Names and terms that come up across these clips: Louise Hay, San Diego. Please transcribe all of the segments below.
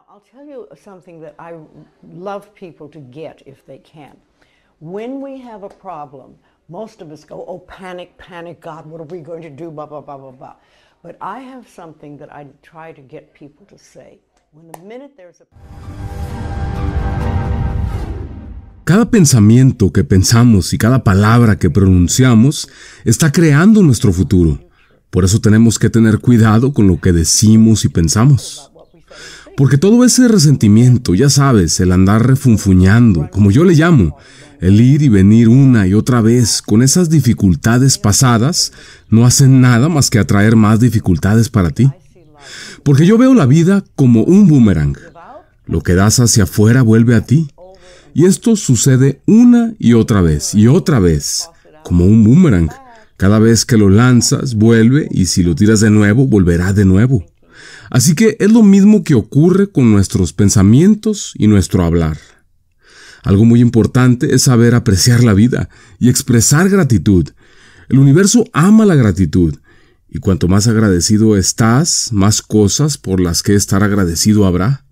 Now, I'll tell you something that I love people to get if they can. When we have a problem, most of us go, oh, panic, panic, God, what are we going to do, blah, blah, blah, blah, blah. But I have something that I try to get people to say. When the minute there's a... Cada pensamiento que pensamos y cada palabra que pronunciamos está creando nuestro futuro. Por eso tenemos que tener cuidado con lo que decimos y pensamos. Porque todo ese resentimiento, ya sabes, el andar refunfuñando, como yo le llamo, el ir y venir una y otra vez con esas dificultades pasadas, no hacen nada más que atraer más dificultades para ti. Porque yo veo la vida como un boomerang. Lo que das hacia afuera vuelve a ti. Y esto sucede una y otra vez, como un boomerang. Cada vez que lo lanzas, vuelve, y si lo tiras de nuevo, volverá de nuevo. Así que es lo mismo que ocurre con nuestros pensamientos y nuestro hablar. Algo muy importante es saber apreciar la vida y expresar gratitud. El universo ama la gratitud, y cuanto más agradecido estás, más cosas por las que estar agradecido habrá.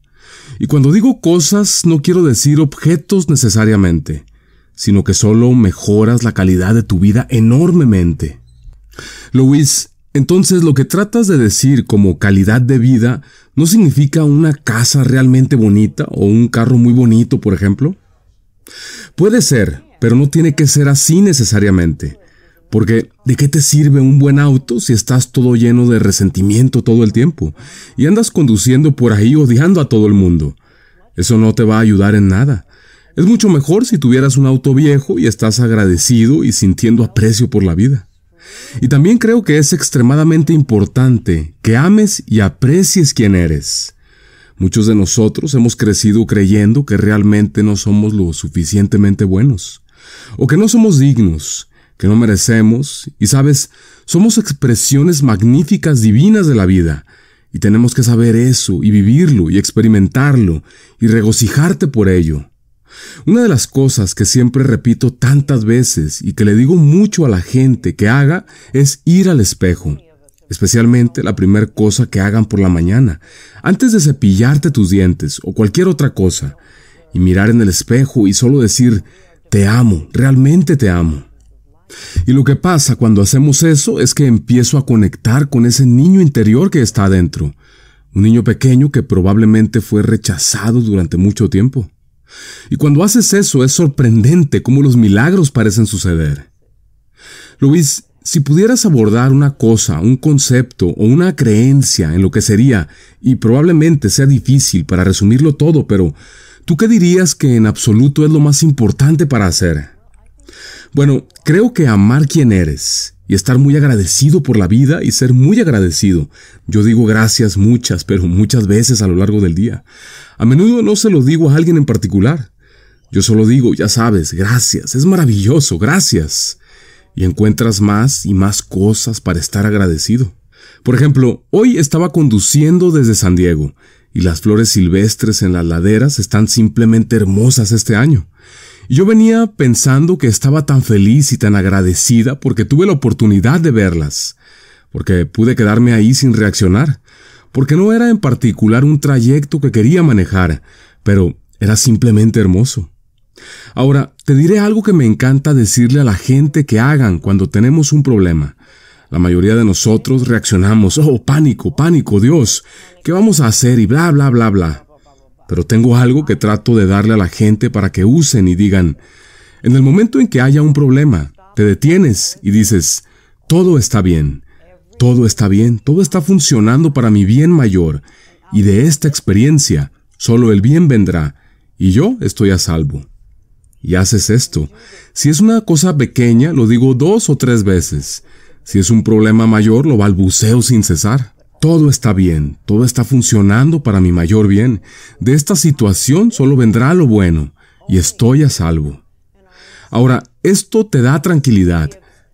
Y cuando digo cosas, no quiero decir objetos necesariamente, sino que solo mejoras la calidad de tu vida enormemente. Louise, entonces lo que tratas de decir como calidad de vida no significa una casa realmente bonita o un carro muy bonito, por ejemplo. Puede ser, pero no tiene que ser así necesariamente. Porque, ¿de qué te sirve un buen auto si estás todo lleno de resentimiento todo el tiempo y andas conduciendo por ahí odiando a todo el mundo? Eso no te va a ayudar en nada. Es mucho mejor si tuvieras un auto viejo y estás agradecido y sintiendo aprecio por la vida. Y también creo que es extremadamente importante que ames y aprecies quién eres. Muchos de nosotros hemos crecido creyendo que realmente no somos lo suficientemente buenos, o que no somos dignos, que no merecemos, y sabes, somos expresiones magníficas, divinas de la vida, y tenemos que saber eso, y vivirlo, y experimentarlo, y regocijarte por ello. Una de las cosas que siempre repito tantas veces, y que le digo mucho a la gente que haga, es ir al espejo, especialmente la primera cosa que hagan por la mañana, antes de cepillarte tus dientes, o cualquier otra cosa, y mirar en el espejo, y solo decir, te amo, realmente te amo. Y lo que pasa cuando hacemos eso es que empiezo a conectar con ese niño interior que está adentro, un niño pequeño que probablemente fue rechazado durante mucho tiempo. Y cuando haces eso es sorprendente cómo los milagros parecen suceder. Louise, si pudieras abordar una cosa, un concepto o una creencia en lo que sería, y probablemente sea difícil para resumirlo todo, pero ¿tú qué dirías que en absoluto es lo más importante para hacer? Bueno, creo que amar quién eres y estar muy agradecido por la vida y ser muy agradecido. Yo digo gracias muchas, pero muchas veces a lo largo del día. A menudo no se lo digo a alguien en particular. Yo solo digo, ya sabes, gracias, es maravilloso, gracias. Y encuentras más y más cosas para estar agradecido. Por ejemplo, hoy estaba conduciendo desde San Diego y las flores silvestres en las laderas están simplemente hermosas este año. Yo venía pensando que estaba tan feliz y tan agradecida porque tuve la oportunidad de verlas, porque pude quedarme ahí sin reaccionar, porque no era en particular un trayecto que quería manejar, pero era simplemente hermoso. Ahora, te diré algo que me encanta decirle a la gente que hagan cuando tenemos un problema. La mayoría de nosotros reaccionamos, oh, pánico, pánico, Dios, ¿qué vamos a hacer? Y bla, bla, bla, bla. Pero tengo algo que trato de darle a la gente para que usen y digan, en el momento en que haya un problema, te detienes y dices, todo está bien, todo está bien, todo está funcionando para mi bien mayor, y de esta experiencia, solo el bien vendrá, y yo estoy a salvo. Y haces esto. Si es una cosa pequeña, lo digo 2 o 3 veces. Si es un problema mayor, lo balbuceo sin cesar. Todo está bien, todo está funcionando para mi mayor bien. De esta situación solo vendrá lo bueno, y estoy a salvo. Ahora, esto te da tranquilidad,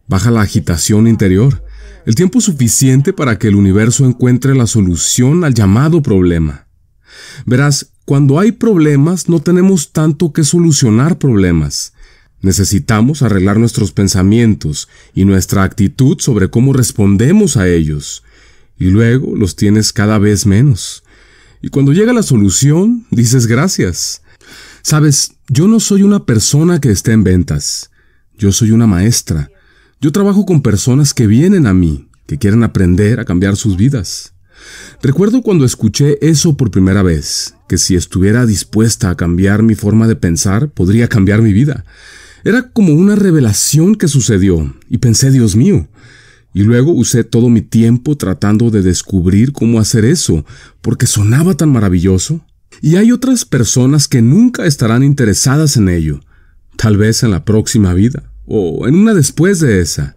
baja la agitación interior, el tiempo suficiente para que el universo encuentre la solución al llamado problema. Verás, cuando hay problemas no tenemos tanto que solucionar problemas. Necesitamos arreglar nuestros pensamientos y nuestra actitud sobre cómo respondemos a ellos. Y luego los tienes cada vez menos. Y cuando llega la solución, dices gracias. Sabes, yo no soy una persona que esté en ventas. Yo soy una maestra. Yo trabajo con personas que vienen a mí, que quieren aprender a cambiar sus vidas. Recuerdo cuando escuché eso por primera vez, que si estuviera dispuesta a cambiar mi forma de pensar, podría cambiar mi vida. Era como una revelación que sucedió, y pensé, Dios mío. Y luego usé todo mi tiempo tratando de descubrir cómo hacer eso, porque sonaba tan maravilloso. Y hay otras personas que nunca estarán interesadas en ello, tal vez en la próxima vida, o en una después de esa.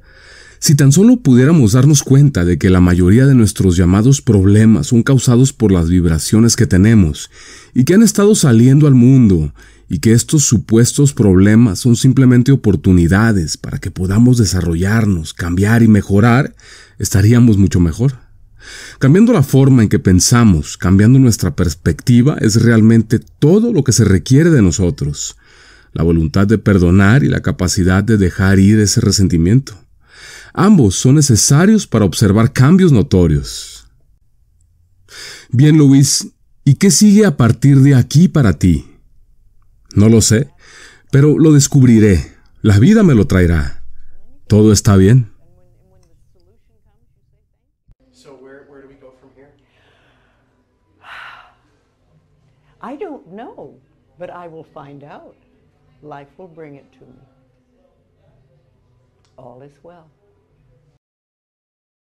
Si tan solo pudiéramos darnos cuenta de que la mayoría de nuestros llamados problemas son causados por las vibraciones que tenemos, y que han estado saliendo al mundo, y que estos supuestos problemas son simplemente oportunidades para que podamos desarrollarnos, cambiar y mejorar, estaríamos mucho mejor. Cambiando la forma en que pensamos, cambiando nuestra perspectiva, es realmente todo lo que se requiere de nosotros. La voluntad de perdonar y la capacidad de dejar ir ese resentimiento. Ambos son necesarios para observar cambios notorios. Bien, Louise, ¿y qué sigue a partir de aquí para ti? No lo sé, pero lo descubriré. La vida me lo traerá. Todo está bien. I don't know, but I will find out. Life will bring it to me. All is well.